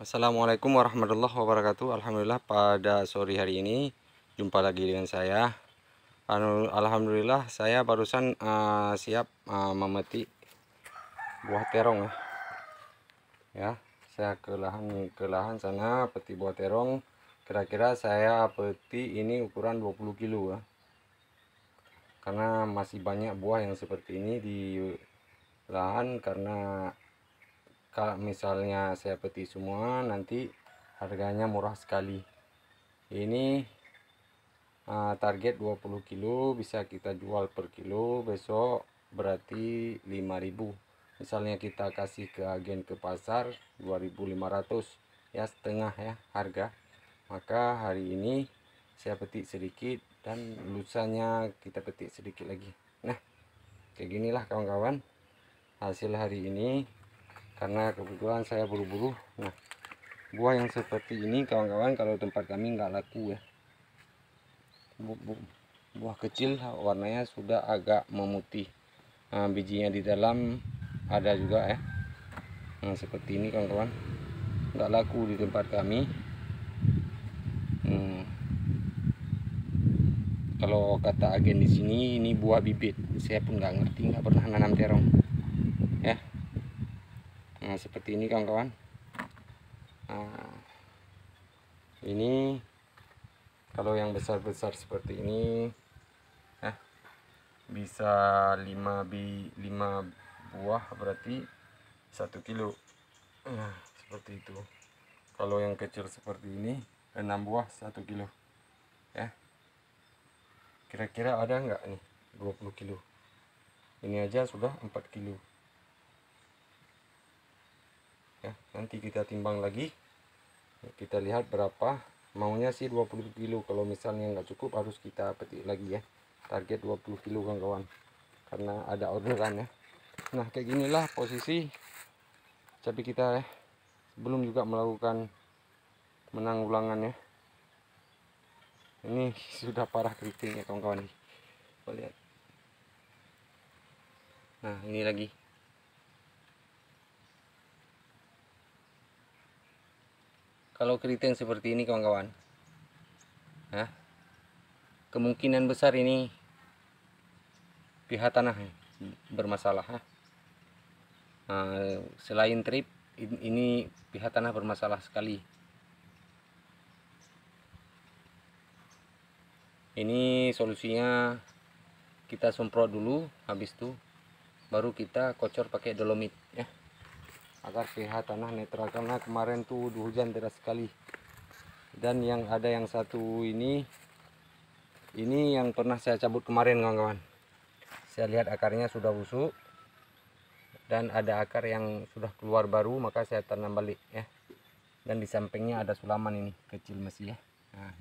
Assalamualaikum warahmatullahi wabarakatuh. Alhamdulillah pada sore hari ini jumpa lagi dengan saya. Alhamdulillah saya barusan siap memetik buah terong ya. Saya ke lahan sana petik buah terong. Kira-kira saya petik ini ukuran 20 kilo ya. Karena masih banyak buah yang seperti ini di lahan, karena kalau misalnya saya petik semua nanti harganya murah sekali. Ini target 20 kilo bisa kita jual per kilo besok, berarti 5.000. Misalnya kita kasih ke agen ke pasar 2.500 ya, setengah ya harga. Maka hari ini saya petik sedikit dan lusanya kita petik sedikit lagi. Nah, kayak ginilah kawan-kawan hasil hari ini, karena kebetulan saya buru-buru. Nah, buah yang seperti ini kawan-kawan kalau tempat kami nggak laku ya. Buah kecil, warnanya sudah agak memutih, bijinya di dalam ada juga ya. Nah, seperti ini kawan-kawan nggak laku di tempat kami. Kalau kata agen di sini ini buah bibit, saya pun nggak ngerti, nggak pernah nanam terong ya. Nah, seperti ini kawan-kawan. Nah, ini kalau yang besar-besar seperti ini ya, bisa 5 buah berarti 1 kilo. Nah, seperti itu. Kalau yang kecil seperti ini 6 buah 1 kilo ya. Kira-kira ada nggak nih 20 kilo? Ini aja sudah 4 kilo ya. Nanti kita timbang lagi, kita lihat berapa. Maunya sih 20 kilo, kalau misalnya nggak cukup harus kita petik lagi ya. Target 20 kilo kawan-kawan, karena ada orderan ya. Nah, kayak ginilah posisi cabai kita ya. Belum juga melakukan penanggulangan ya. Ini sudah parah keriting ya kawan-kawan, lihat. Nah, ini lagi. Kalau keriting seperti ini kawan-kawan, nah, kemungkinan besar ini pihak tanah bermasalah. Nah, selain trip ini pihak tanah bermasalah sekali. Ini solusinya kita semprot dulu, habis itu baru kita kocor pakai dolomit ya, agar pH tanah netral. Karena kemarin tuh hujan deras sekali, dan yang ada yang satu ini yang pernah saya cabut kemarin kawan-kawan. Saya lihat akarnya sudah busuk dan ada akar yang sudah keluar baru, maka saya tanam balik ya. Dan di sampingnya ada sulaman ini kecil masih ya. Nah,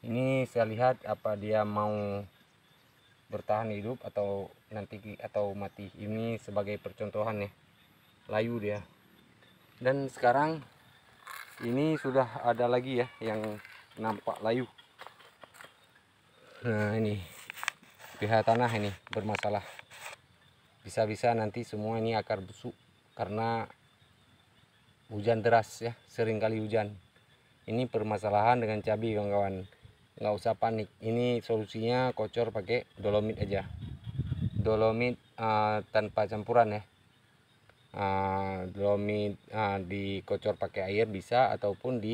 ini saya lihat apa dia mau bertahan hidup atau nanti atau mati. Ini sebagai percontohan ya, layu dia. Dan sekarang ini sudah ada lagi ya yang nampak layu. Nah, ini pH tanah ini bermasalah. Bisa-bisa nanti semua ini akar busuk karena hujan deras ya, sering kali hujan. Ini permasalahan dengan cabai kawan-kawan. Nggak usah panik, ini solusinya kocor pakai dolomit aja. Dolomit tanpa campuran ya. Dolomit dikocor pakai air bisa, ataupun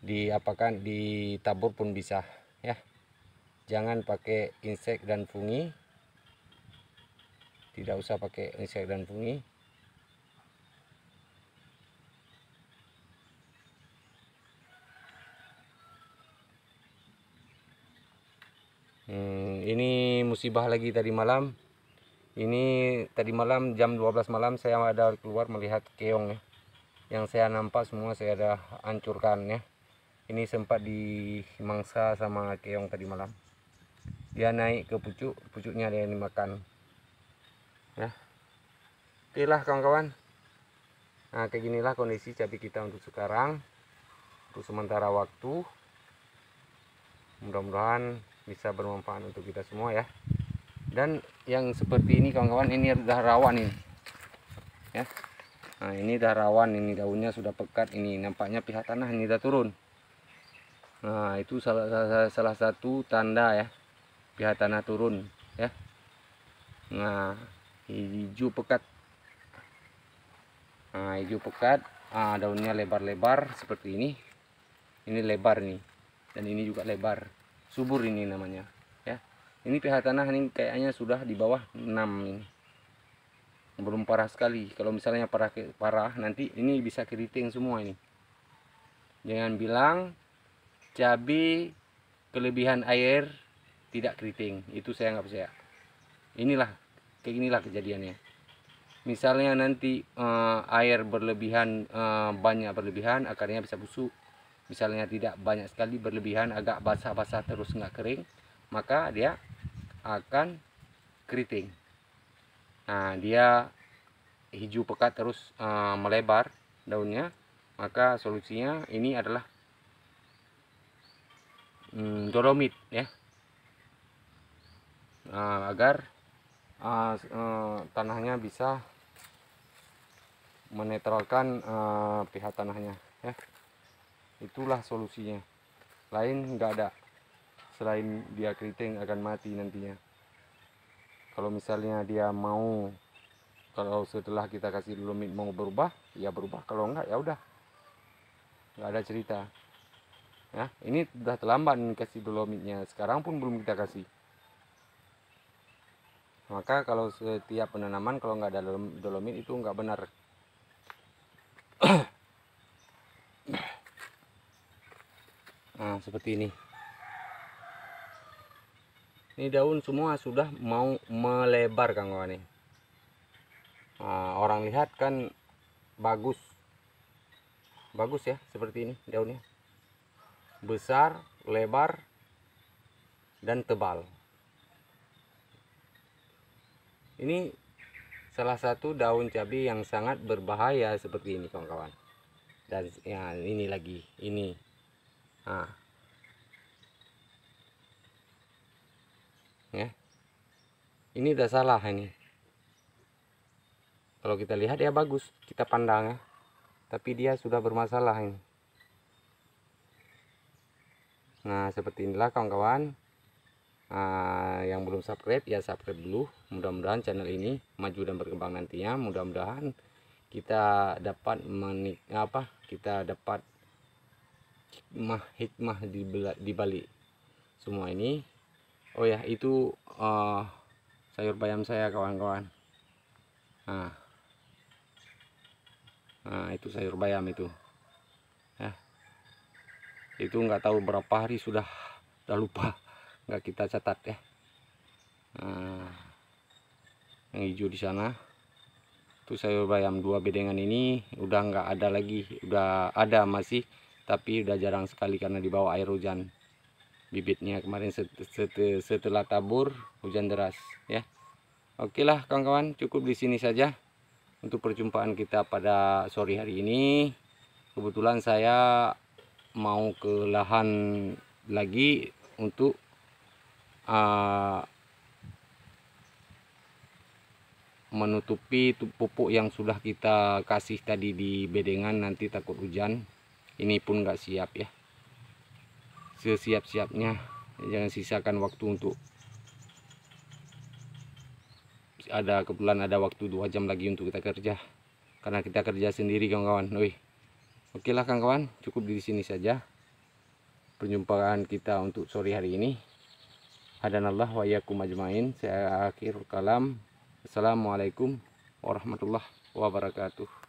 diapakan ditabur pun bisa ya. Jangan pakai insek dan fungi, tidak usah pakai insek dan fungi. Ini musibah lagi tadi malam. Ini tadi malam jam 12 malam saya ada keluar melihat keong ya. Yang saya nampak semua saya ada hancurkan ya. Ini sempat dimangsa sama keong tadi malam. Dia naik ke pucuk, pucuknya dia yang dimakan ya. Oke lah kawan-kawan. Nah, kayak ginilah kondisi cabai kita untuk sekarang, untuk sementara waktu. Mudah-mudahan bisa bermanfaat untuk kita semua ya. Dan yang seperti ini kawan-kawan, ini udah rawan ini ya. Nah, ini dah rawan, ini daunnya sudah pekat, ini nampaknya pH tanah ini dah turun. Nah, itu salah satu tanda ya, pH tanah turun ya. Nah, hijau pekat. Nah, hijau pekat, daunnya lebar-lebar seperti ini. Ini lebar nih. Dan ini juga lebar. Subur ini namanya ya. Ini pH tanah ini kayaknya sudah di bawah 6 ini. Belum parah sekali. Kalau misalnya parah nanti ini bisa keriting semua ini. Jangan bilang cabai kelebihan air tidak keriting, itu saya nggak percaya. Inilah kayak inilah kejadiannya. Misalnya nanti air berlebihan, banyak berlebihan, akarnya bisa busuk. Misalnya tidak banyak sekali berlebihan, agak basah-basah terus nggak kering, maka dia akan keriting. Nah, dia hijau pekat terus melebar daunnya, maka solusinya ini adalah dolomit ya, agar tanahnya bisa menetralkan pH tanahnya ya. Itulah solusinya, lain nggak ada. Selain dia keriting akan mati nantinya. Kalau misalnya dia mau, kalau setelah kita kasih dolomit mau berubah ya berubah, kalau enggak ya udah nggak ada cerita. Nah, ini sudah terlambat kasih dolomitnya, sekarang pun belum kita kasih. Maka kalau setiap penanaman kalau nggak ada dolomit itu nggak benar. Nah, seperti ini. Ini daun semua sudah mau melebar kawan-kawan. Nah, orang lihat kan bagus, bagus ya seperti ini daunnya. Besar, lebar, dan tebal. Ini salah satu daun cabai yang sangat berbahaya seperti ini kawan-kawan. Dan ya, ini lagi, ini. Nah. Ya. Ini udah salah ini. Kalau kita lihat ya bagus, kita pandang ya. Tapi dia sudah bermasalah ini. Nah, seperti inilah kawan-kawan. Yang belum subscribe ya subscribe dulu. Mudah-mudahan channel ini maju dan berkembang nantinya. Mudah-mudahan kita dapat hikmah di balik semua ini. Oh ya, itu sayur bayam saya kawan-kawan. Nah, itu sayur bayam itu. Itu nggak tahu berapa hari sudah lupa, nggak kita catat ya. Nah, yang hijau di sana itu sayur bayam. Dua bedengan ini udah nggak ada lagi, udah ada masih tapi udah jarang sekali karena di bawah air hujan. Bibitnya kemarin setelah tabur hujan deras ya. Oke lah kawan-kawan, cukup di sini saja untuk perjumpaan kita pada sore hari ini. Kebetulan saya mau ke lahan lagi untuk menutupi pupuk yang sudah kita kasih tadi di bedengan. Nanti takut hujan, ini pun nggak siap ya, sesiap-siapnya. Jangan sisakan waktu untuk kebetulan ada waktu 2 jam lagi untuk kita kerja, karena kita kerja sendiri kawan-kawan. Oke lah kawan-kawan, cukup di sini saja perjumpaan kita untuk sore hari ini. Hadanallah wa iyyakum ajmain. Saya akhirul kalam. Assalamualaikum warahmatullahi wabarakatuh.